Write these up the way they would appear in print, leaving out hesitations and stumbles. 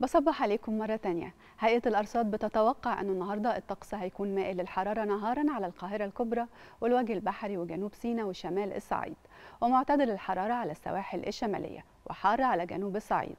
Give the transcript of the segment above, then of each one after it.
بصبح عليكم مرة تانية. هيئة الأرصاد بتتوقع أن النهاردة الطقس هيكون مائل الحرارة نهارا على القاهرة الكبرى والوجه البحري وجنوب سيناء وشمال الصعيد، ومعتدل الحرارة على السواحل الشمالية وحار على جنوب الصعيد.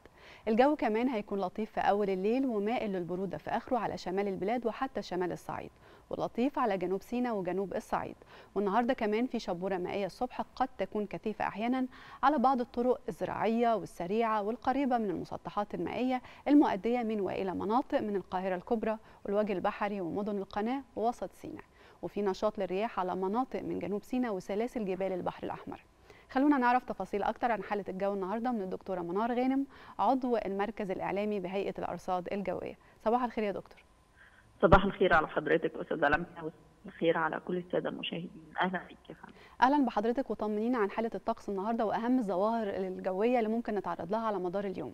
الجو كمان هيكون لطيف في أول الليل ومائل للبرودة في آخره على شمال البلاد وحتى شمال الصعيد، ولطيف على جنوب سيناء وجنوب الصعيد. والنهارده كمان في شبوره مائيه الصبح قد تكون كثيفه احيانا على بعض الطرق الزراعيه والسريعه والقريبه من المسطحات المائيه المؤديه من والى مناطق من القاهره الكبرى والوجه البحري ومدن القناه ووسط سيناء، وفي نشاط للرياح على مناطق من جنوب سيناء وسلاسل جبال البحر الاحمر. خلونا نعرف تفاصيل اكتر عن حاله الجو النهارده من الدكتوره منار غانم، عضو المركز الاعلامي بهيئه الارصاد الجويه. صباح الخير يا دكتور. صباح الخير على حضرتك أستاذة لمياء، وصباح الخير على كل السادة المشاهدين. أهلا بيك. أهلا بحضرتك، وطمنينا عن حالة الطقس النهاردة وأهم الظواهر الجوية اللي ممكن نتعرض لها على مدار اليوم.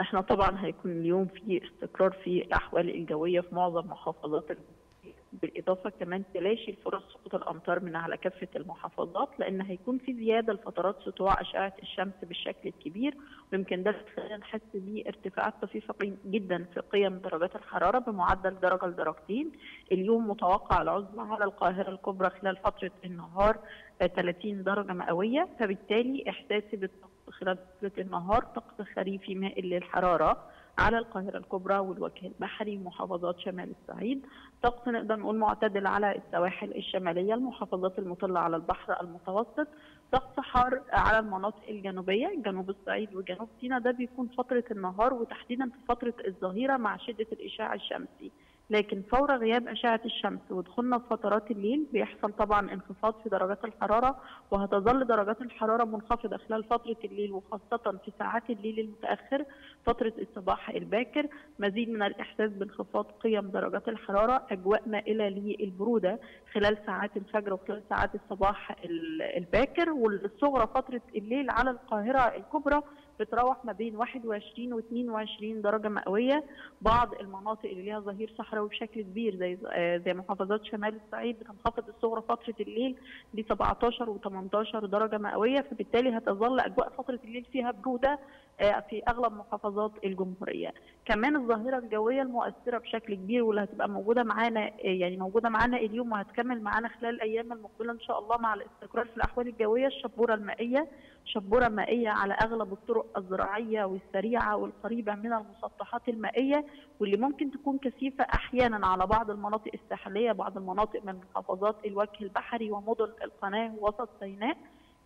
احنا طبعا هيكون اليوم في استقرار في الأحوال الجوية في معظم محافظات بالإضافة كمان تلاشي الفرص سقوط الأمطار من على كافة المحافظات، لأن هيكون في زيادة لفترات سطوع أشعة الشمس بالشكل الكبير، ويمكن ده خلينا نحس بارتفاعات طفيفة جدا في قيم درجات الحرارة بمعدل درجة لدرجتين. اليوم متوقع العزلة على القاهرة الكبرى خلال فترة النهار 30 درجة مئوية، فبالتالي إحساسي بالطقس خلال فترة النهار طقس خريفي مائل للحرارة على القاهرة الكبرى والوجه البحري ومحافظات شمال الصعيد، طقس نقدر نقول معتدل على السواحل الشمالية، المحافظات المطلة على البحر المتوسط، طقس حار على المناطق الجنوبية جنوب الصعيد وجنوب سيناء. ده بيكون فترة النهار وتحديدا في فترة الظهيرة مع شدة الإشعاع الشمسي، لكن فور غياب أشعة الشمس ودخولنا في فترات الليل بيحصل طبعا انخفاض في درجات الحرارة، وهتظل درجات الحرارة منخفضة خلال فترة الليل وخاصة في ساعات الليل المتأخر فترة الصباح الباكر. مزيد من الإحساس بانخفاض قيم درجات الحرارة، أجواء مائلة للبرودة خلال ساعات الفجر وخلال ساعات الصباح الباكر، والصغرى فترة الليل على القاهرة الكبرى بتروح ما بين 21 و 22 درجة مئوية. بعض المناطق اللي ليها ظهير صحراوي بشكل كبير زي محافظات شمال الصعيد بتنخفض الصغرى فترة الليل ل 17 و 18 درجة مئوية، فبالتالي هتظل أجواء فترة الليل فيها برودة في أغلب محافظات الجمهورية. كمان الظاهرة الجوية المؤثرة بشكل كبير واللي هتبقى موجودة معانا اليوم وهتكمل معانا خلال الأيام المقبلة إن شاء الله مع الاستقرار في الأحوال الجوية، الشبورة المائية، شبورة مائية على أغلب الطرق الزراعية والسريعة والقريبة من المسطحات المائية، واللي ممكن تكون كثيفة أحيانا على بعض المناطق الساحلية، بعض المناطق من محافظات الوجه البحري ومدن القناة ووسط سيناء.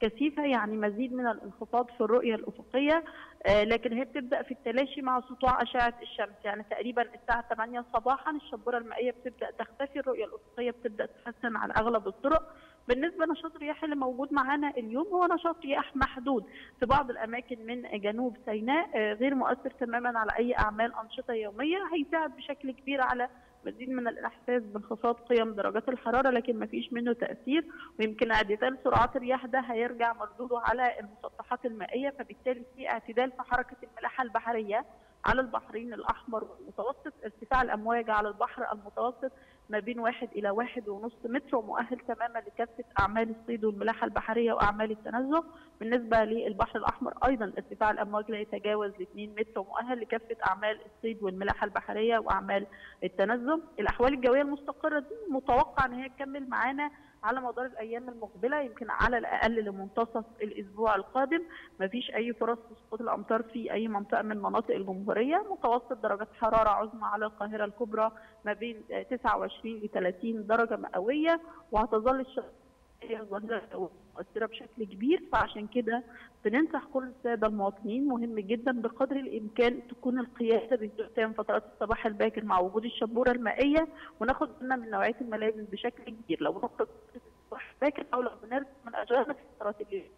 كثيفة يعني مزيد من الانخفاض في الرؤية الأفقية، لكن هي بتبدأ في التلاشي مع سطوع أشعة الشمس، يعني تقريبا الساعة 8 صباحا الشبورة المائية بتبدأ تختفي، الرؤية الأفقية بتبدأ تتحسن على أغلب الطرق. بالنسبه لنشاط الرياح اللي موجود معانا اليوم هو نشاط رياح محدود في بعض الاماكن من جنوب سيناء، غير مؤثر تماما على اي اعمال انشطه يوميه، هيساعد بشكل كبير على مزيد من الاحساس بانخفاض قيم درجات الحراره، لكن ما فيش منه تاثير، ويمكن اعتدال سرعات الرياح ده هيرجع مردوده على المسطحات المائيه، فبالتالي في اعتدال في حركه الملاحه البحريه على البحرين الأحمر والمتوسط، ارتفاع الأمواج على البحر المتوسط ما بين 1 إلى 1.5 متر، ومؤهل تماما لكافة أعمال الصيد والملاحة البحرية وأعمال التنزه. بالنسبة للبحر الأحمر أيضا ارتفاع الأمواج لا يتجاوز 2 متر، ومؤهل لكافة أعمال الصيد والملاحة البحرية وأعمال التنزه. الأحوال الجوية المستقرة دي متوقع أن هي تكمل معانا على مدار الأيام المقبلة، يمكن على الأقل لمنتصف الأسبوع القادم. مفيش أي فرص لسقوط الأمطار في أي منطقة من مناطق الجمهورية. متوسط درجات حرارة عظمى على القاهرة الكبرى ما بين 29 ل 30 درجة مئوية، وهتظل الظاهرة مؤثرة بشكل كبير، فعشان كده بننصح كل السادة المواطنين مهم جدا بقدر الإمكان تكون القيادة بهدوء تام فترات الصباح الباكر مع وجود الشبورة المائية، وناخد بالنا من نوعية الملابس بشكل كبير لو نخرج الصباح الباكر أو لو بنرجع من أشغالنا في فترات الليل.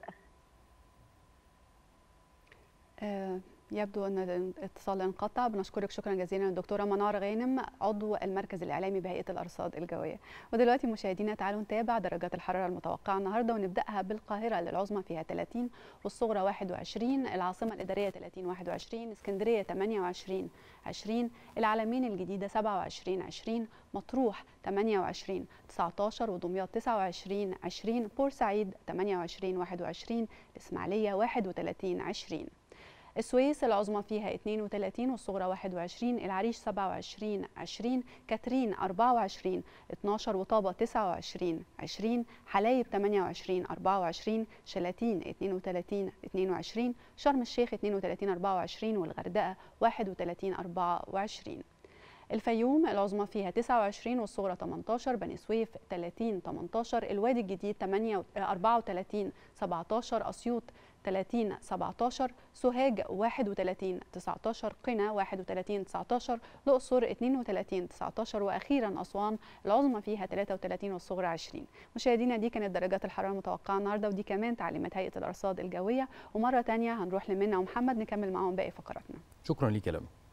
يبدو أن الاتصال انقطع. بنشكرك شكرا جزيلا الدكتورة منار غانم، عضو المركز الإعلامي بهيئة الأرصاد الجوية. ودلوقتي مشاهدينا تعالوا نتابع درجات الحرارة المتوقعة النهارده، ونبدأها بالقاهرة اللي العظمى فيها 30 والصغرى 21، العاصمة الإدارية 30 21، اسكندرية 28 20، العلمين الجديدة 27 20، مطروح 28 19، ودمياط 29 20، بورسعيد 28 21، الإسماعيلية 31 20. السويس العظمى فيها 32 والصغرى 21، العريش 27 20، كاترين 24 12، وطابة 29 20، حلايب 28 24، شلاتين 32 22، شرم الشيخ 32 24، والغردقة 31 24. الفيوم العظمى فيها 29 والصغرى 18، بني سويف 30 18، الوادي الجديد 34 17، اسيوط 30 17، سوهاج 31 19، قنا 31 19، الاقصر 32 19، واخيرا اسوان العظمى فيها 33 والصغرى 20. مشاهدينا دي كانت درجات الحراره المتوقعه النهارده، ودي كمان تعليمات هيئه الارصاد الجويه. ومره ثانيه هنروح لمنى ومحمد نكمل معاهم باقي فقراتنا. شكرا ليك يا لمى.